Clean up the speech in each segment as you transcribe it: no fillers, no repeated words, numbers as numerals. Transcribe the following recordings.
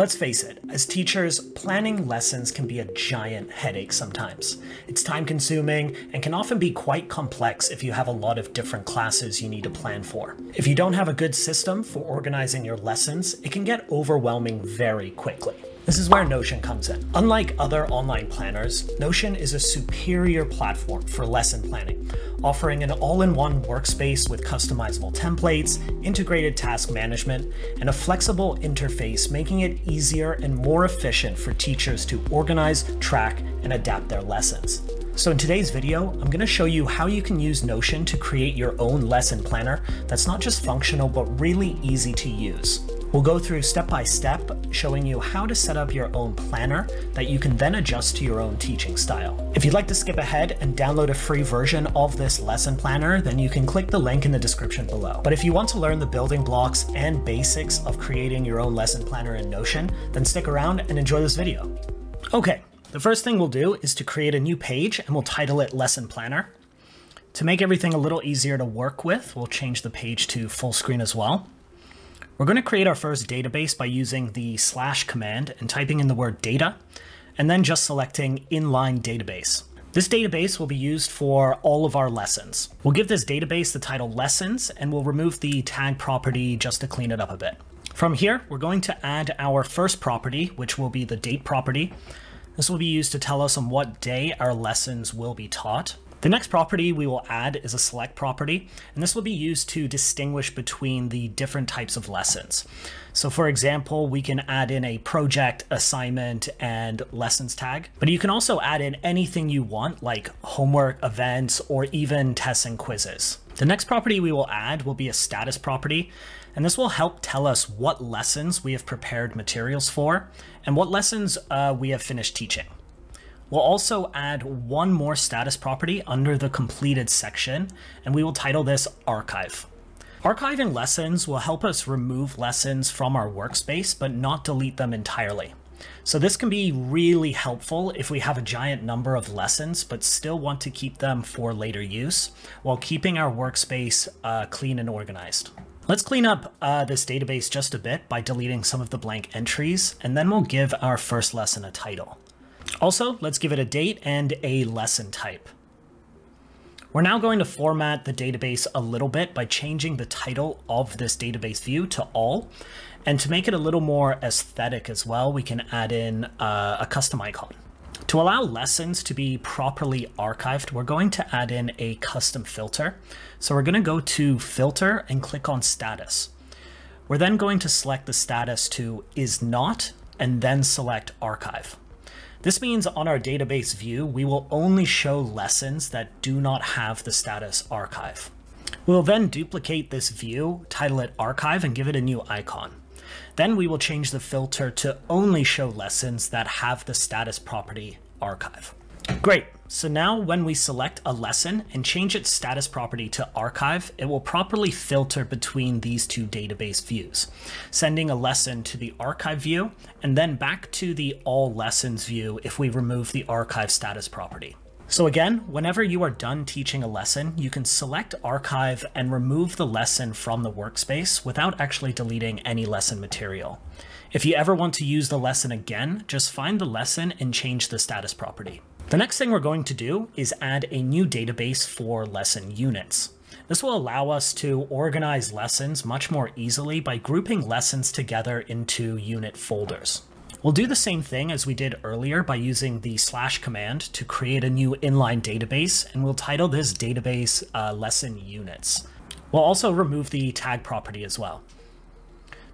Let's face it, as teachers, planning lessons can be a giant headache sometimes. It's time-consuming and can often be quite complex if you have a lot of different classes you need to plan for. If you don't have a good system for organizing your lessons, it can get overwhelming very quickly. This is where Notion comes in. Unlike other online planners, Notion is a superior platform for lesson planning, offering an all-in-one workspace with customizable templates, integrated task management, and a flexible interface, making it easier and more efficient for teachers to organize, track, and adapt their lessons. So in today's video, I'm going to show you how you can use Notion to create your own lesson planner that's not just functional, but really easy to use. We'll go through step-by-step, showing you how to set up your own planner that you can then adjust to your own teaching style. If you'd like to skip ahead and download a free version of this lesson planner, then you can click the link in the description below. But if you want to learn the building blocks and basics of creating your own lesson planner in Notion, then stick around and enjoy this video. Okay, the first thing we'll do is to create a new page, and we'll title it Lesson Planner. To make everything a little easier to work with, we'll change the page to full screen as well. We're going to create our first database by using the slash command and typing in the word data, and then just selecting inline database. This database will be used for all of our lessons. We'll give this database the title lessons, and we'll remove the tag property just to clean it up a bit. From here, we're going to add our first property, which will be the date property. This will be used to tell us on what day our lessons will be taught. The next property we will add is a select property, and this will be used to distinguish between the different types of lessons. So for example, we can add in a project, assignment, and lessons tag, but you can also add in anything you want, like homework, events, or even tests and quizzes. The next property we will add will be a status property, and this will help tell us what lessons we have prepared materials for and what lessons we have finished teaching. We'll also add one more status property under the completed section, and we will title this Archive. Archiving lessons will help us remove lessons from our workspace, but not delete them entirely. So this can be really helpful if we have a giant number of lessons, but still want to keep them for later use while keeping our workspace clean and organized. Let's clean up this database just a bit by deleting some of the blank entries, and then we'll give our first lesson a title. Also, let's give it a date and a lesson type. We're now going to format the database a little bit by changing the title of this database view to all. And to make it a little more aesthetic as well, we can add in a custom icon. To allow lessons to be properly archived, we're going to add in a custom filter. So we're going to go to Filter and click on Status. We're then going to select the status to Is Not, and then select Archive. This means on our database view, we will only show lessons that do not have the status archive. We'll then duplicate this view, title it Archive, and give it a new icon. Then we will change the filter to only show lessons that have the status property Archive. Great. So now when we select a lesson and change its status property to Archive, it will properly filter between these two database views, sending a lesson to the Archive view and then back to the All Lessons view if we remove the Archive status property. So again, whenever you are done teaching a lesson, you can select Archive and remove the lesson from the workspace without actually deleting any lesson material. If you ever want to use the lesson again, just find the lesson and change the status property. The next thing we're going to do is add a new database for lesson units. This will allow us to organize lessons much more easily by grouping lessons together into unit folders. We'll do the same thing as we did earlier by using the slash command to create a new inline database, and we'll title this database lesson units. We'll also remove the tag property as well.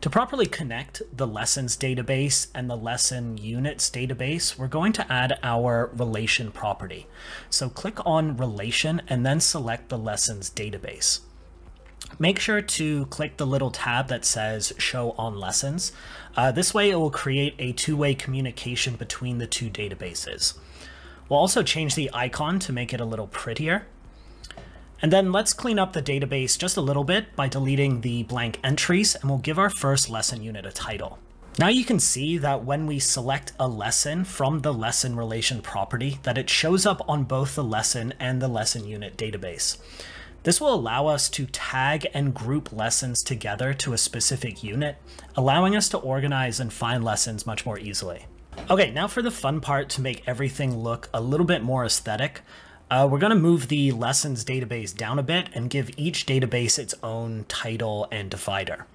To properly connect the lessons database and the lesson units database, we're going to add our relation property. So click on relation and then select the lessons database. Make sure to click the little tab that says show on lessons. This way it will create a two-way communication between the two databases. We'll also change the icon to make it a little prettier. And then let's clean up the database just a little bit by deleting the blank entries, and we'll give our first lesson unit a title. Now you can see that when we select a lesson from the lesson relation property, that it shows up on both the lesson and the lesson unit database. This will allow us to tag and group lessons together to a specific unit, allowing us to organize and find lessons much more easily. Okay, now for the fun part, to make everything look a little bit more aesthetic. We're going to move the lessons database down a bit and give each database its own title and divider.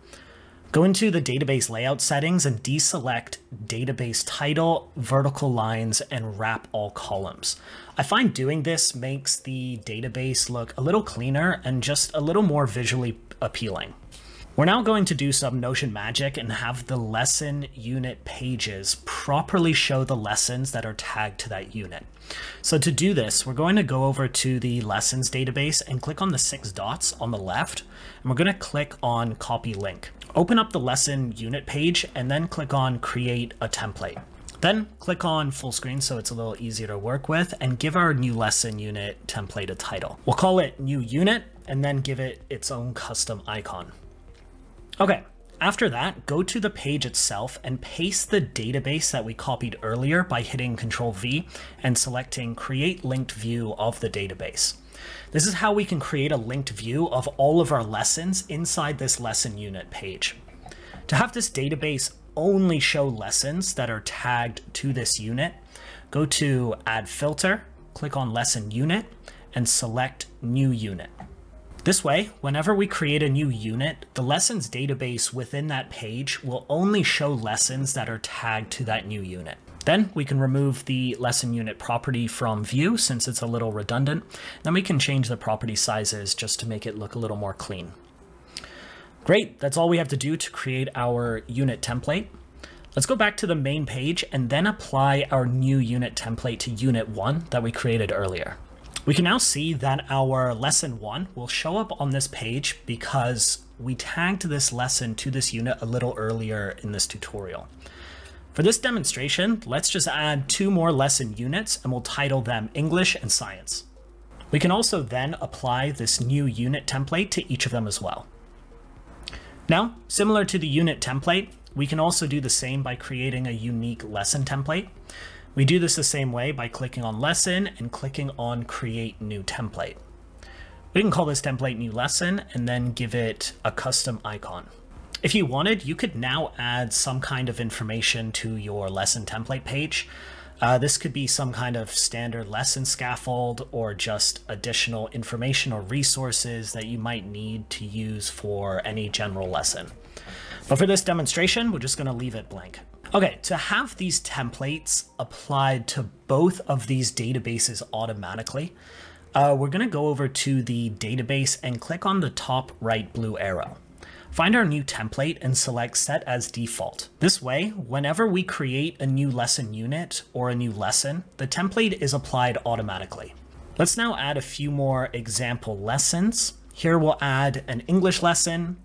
Go into the database layout settings and deselect database title, vertical lines, and wrap all columns. I find doing this makes the database look a little cleaner and just a little more visually appealing. We're now going to do some Notion magic and have the lesson unit pages properly show the lessons that are tagged to that unit. So to do this, we're going to go over to the lessons database and click on the 6 dots on the left, and we're going to click on copy link. Open up the lesson unit page and then click on create a template. Then click on full screen so it's a little easier to work with, and give our new lesson unit template a title. We'll call it new unit and then give it its own custom icon. Okay, after that, go to the page itself and paste the database that we copied earlier by hitting Ctrl V and selecting Create Linked View of the Database. This is how we can create a linked view of all of our lessons inside this lesson unit page. To have this database only show lessons that are tagged to this unit, go to Add Filter, click on Lesson Unit, and select New Unit. This way, whenever we create a new unit, the lessons database within that page will only show lessons that are tagged to that new unit. Then we can remove the lesson unit property from view since it's a little redundant. Then we can change the property sizes just to make it look a little more clean. Great, that's all we have to do to create our unit template. Let's go back to the main page and then apply our new unit template to unit 1 that we created earlier. We can now see that our lesson 1 will show up on this page because we tagged this lesson to this unit a little earlier in this tutorial. For this demonstration, let's just add 2 more lesson units and we'll title them English and Science. We can also then apply this new unit template to each of them as well. Now, similar to the unit template, we can also do the same by creating a unique lesson template. We do this the same way by clicking on Lesson and clicking on Create New Template. We can call this template New Lesson and then give it a custom icon. If you wanted, you could now add some kind of information to your lesson template page. This could be some kind of standard lesson scaffold or just additional information or resources that you might need to use for any general lesson. But for this demonstration, we're just going to leave it blank. Okay, to have these templates applied to both of these databases automatically, we're going to go over to the database and click on the top right blue arrow. Find our new template and select Set as Default. This way, whenever we create a new lesson unit or a new lesson, the template is applied automatically. Let's now add a few more example lessons. Here we'll add an English lesson.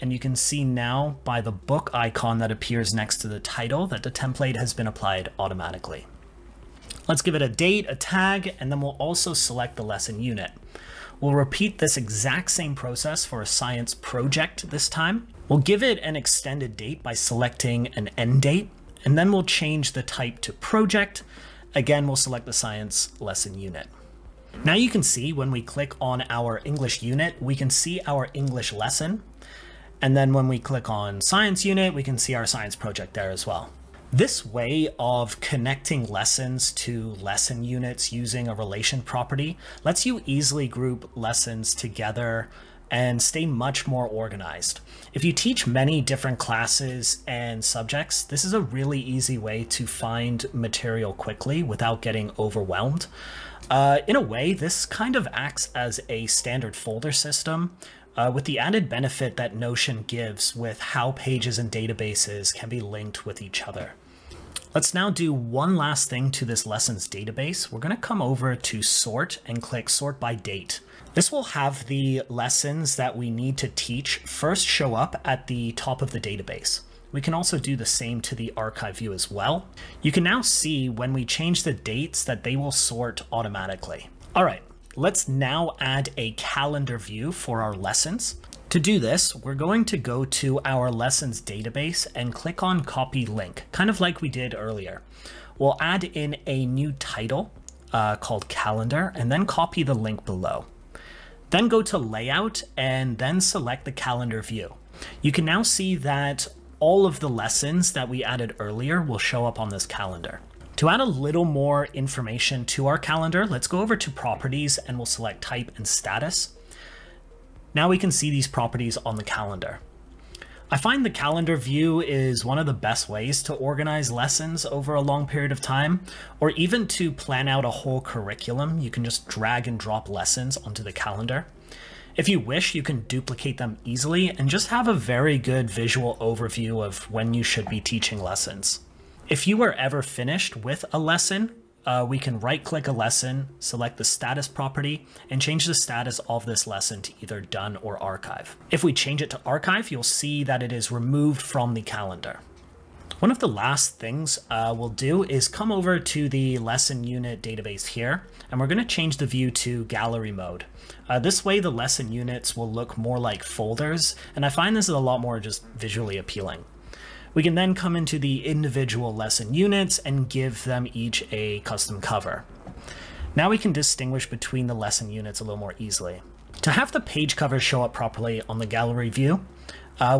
And you can see now by the book icon that appears next to the title that the template has been applied automatically. Let's give it a date, a tag, and then we'll also select the lesson unit. We'll repeat this exact same process for a science project this time. We'll give it an extended date by selecting an end date, and then we'll change the type to project. Again, we'll select the science lesson unit. Now you can see when we click on our English unit, we can see our English lesson. And then when we click on Science Unit, we can see our science project there as well. This way of connecting lessons to lesson units using a relation property lets you easily group lessons together and stay much more organized. If you teach many different classes and subjects, this is a really easy way to find material quickly without getting overwhelmed. In a way, this kind of acts as a standard folder system, with the added benefit that Notion gives with how pages and databases can be linked with each other. Let's now do one last thing to this lessons database. We're going to come over to Sort and click Sort by Date. This will have the lessons that we need to teach first show up at the top of the database. We can also do the same to the archive view as well. You can now see when we change the dates that they will sort automatically. All right. Let's now add a calendar view for our lessons. To do this, we're going to go to our lessons database and click on copy link, kind of like we did earlier. We'll add in a new title called calendar and then copy the link below. Then go to Layout and then select the Calendar view. You can now see that all of the lessons that we added earlier will show up on this calendar. To add a little more information to our calendar, let's go over to Properties and we'll select Type and Status. Now we can see these properties on the calendar. I find the calendar view is one of the best ways to organize lessons over a long period of time, or even to plan out a whole curriculum. You can just drag and drop lessons onto the calendar. If you wish, you can duplicate them easily and just have a very good visual overview of when you should be teaching lessons. If you are ever finished with a lesson, we can right-click a lesson, select the status property, and change the status of this lesson to either done or archive. If we change it to archive, you'll see that it is removed from the calendar. One of the last things we'll do is come over to the lesson unit database here, and we're going to change the view to gallery mode. This way the lesson units will look more like folders, and I find this is a lot more just visually appealing. We can then come into the individual lesson units and give them each a custom cover. Now we can distinguish between the lesson units a little more easily. To have the page cover show up properly on the gallery view,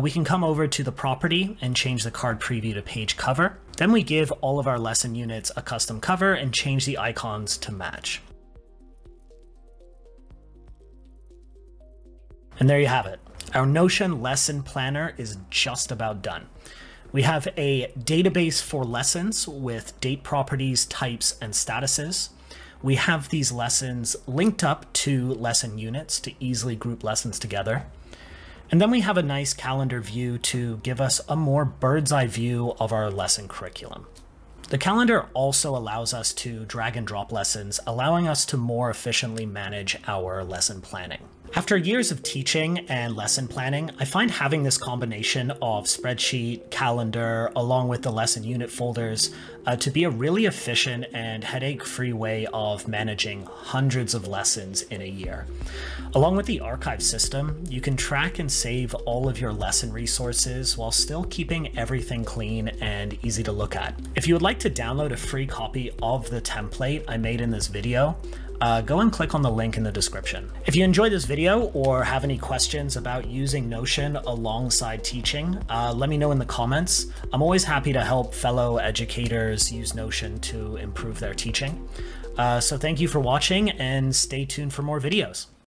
we can come over to the property and change the card preview to page cover. Then we give all of our lesson units a custom cover and change the icons to match. And there you have it. Our Notion lesson planner is just about done. We have a database for lessons with date properties, types, and statuses. We have these lessons linked up to lesson units to easily group lessons together. And then we have a nice calendar view to give us a more bird's eye view of our lesson curriculum. The calendar also allows us to drag and drop lessons, allowing us to more efficiently manage our lesson planning. After years of teaching and lesson planning, I find having this combination of spreadsheet, calendar, along with the lesson unit folders to be a really efficient and headache-free way of managing hundreds of lessons in a year. Along with the archive system, you can track and save all of your lesson resources while still keeping everything clean and easy to look at. If you would like to download a free copy of the template I made in this video, go and click on the link in the description. If you enjoyed this video or have any questions about using Notion alongside teaching, let me know in the comments. I'm always happy to help fellow educators use Notion to improve their teaching. So thank you for watching and stay tuned for more videos.